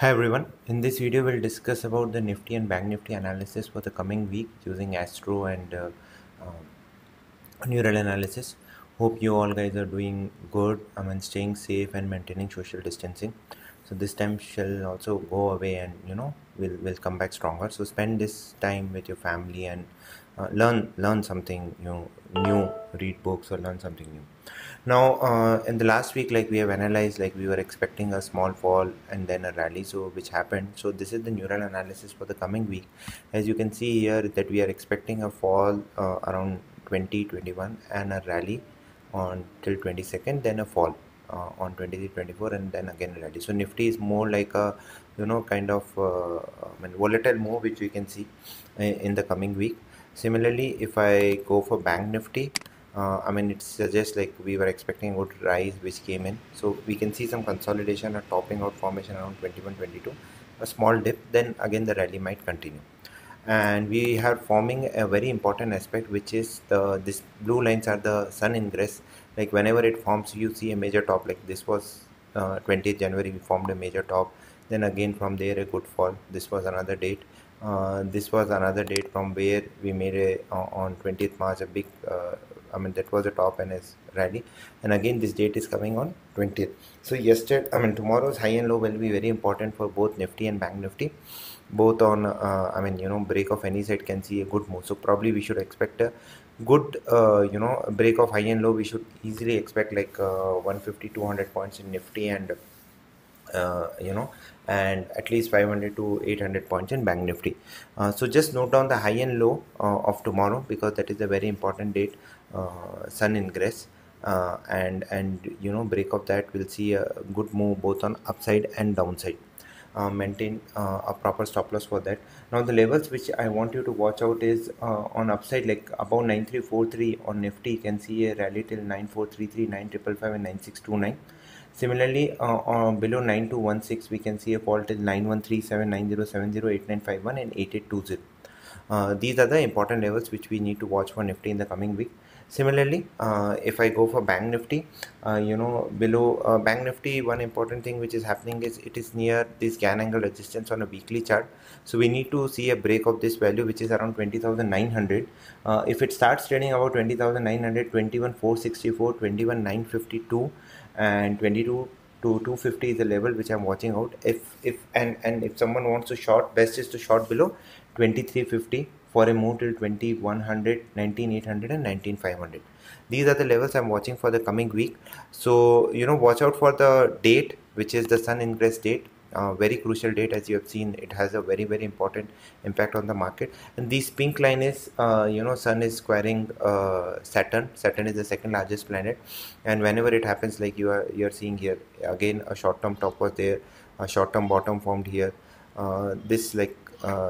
Hi everyone, in this video we'll discuss about the Nifty and Bank Nifty analysis for the coming week using Astro and neural analysis. Hope you all guys are doing good, I mean staying safe and maintaining social distancing. So this time shall also go away and you know we'll come back stronger. So spend this time with your family and learn something new, read books or learn something new. Now in the last week, like we have analyzed, like we were expecting a small fall and then a rally, so which happened. So this is the neural analysis for the coming week. As you can see here that we are expecting a fall around 20-21 and a rally on till 22nd, then a fall on 23-24 and then again a rally. So Nifty is more like a kind of volatile move which we can see in the coming week. Similarly, if I go for Bank Nifty, it suggests like we were expecting a good rise which came in. So we can see some consolidation or topping out formation around 21-22, a small dip, then again the rally might continue. And we are forming a very important aspect which is this blue lines are the sun ingress. Like whenever it forms, you see a major top, like this was 20th January, we formed a major top. Then again from there a good fall. This was another date. This was another date from where we made on 20th March a big that was a top and a rally, and again this date is coming on 20th. So yesterday, tomorrow's high and low will be very important for both Nifty and Bank Nifty. Both on break of any side can see a good move. So probably we should expect a good break of high and low. We should easily expect like 150-200 points in Nifty and at least 500-800 points in Bank Nifty. So just note down the high and low of tomorrow, because that is a very important date, sun ingress, and break of that will see a good move both on upside and downside. Maintain a proper stop loss for that. Now the levels which I want you to watch out is on upside, like above 9343 on Nifty you can see a rally till 9433, 9555 and 9629. Similarly below 9216 we can see a fall till 9137, 9070, 8951 and 8820. These are the important levels which we need to watch for Nifty in the coming week. Similarly, if I go for Bank Nifty, below Bank Nifty, one important thing which is happening is it is near this Gann angle resistance on a weekly chart. So we need to see a break of this value which is around 20,900. If it starts trading about 20,900, 21,464, 21,952 and 22,250 is the level which I'm watching out. If someone wants to short, best is to short below 2350 for a move till 2100, 19800 and 19500. These are the levels I'm watching for the coming week. So watch out for the date which is the sun ingress date, very crucial date. As you have seen, it has a very, very important impact on the market. And this pink line is sun is squaring Saturn is the second largest planet, and whenever it happens, like you're seeing here, again a short-term top was there, a short-term bottom formed here.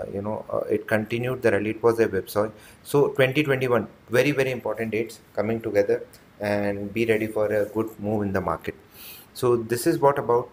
It continued the rally. It was a whipsaw. So 2021, very, very important dates coming together, and be ready for a good move in the market. So this is what about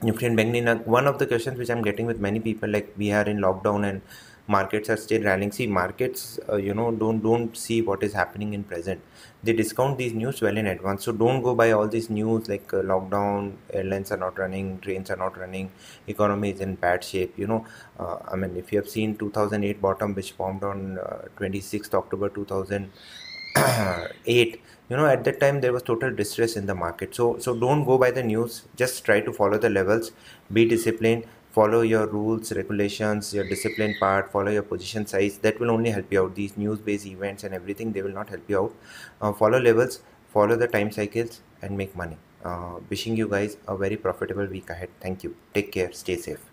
Nifty and Bank Nifty. One of the questions which I'm getting with many people, like we are in lockdown and markets are still rallying. See, markets don't see what is happening in present. They discount these news well in advance, so don't go by all these news like lockdown, airlines are not running, trains are not running, economy is in bad shape. If you have seen 2008 bottom which formed on 26th October 2008, at that time there was total distress in the market. So don't go by the news, just try to follow the levels, be disciplined, follow your rules, regulations, your discipline part, follow your position size. That will only help you out. These news-based events and everything, they will not help you out. Follow levels, follow the time cycles and make money. Wishing you guys a very profitable week ahead. Thank you. Take care. Stay safe.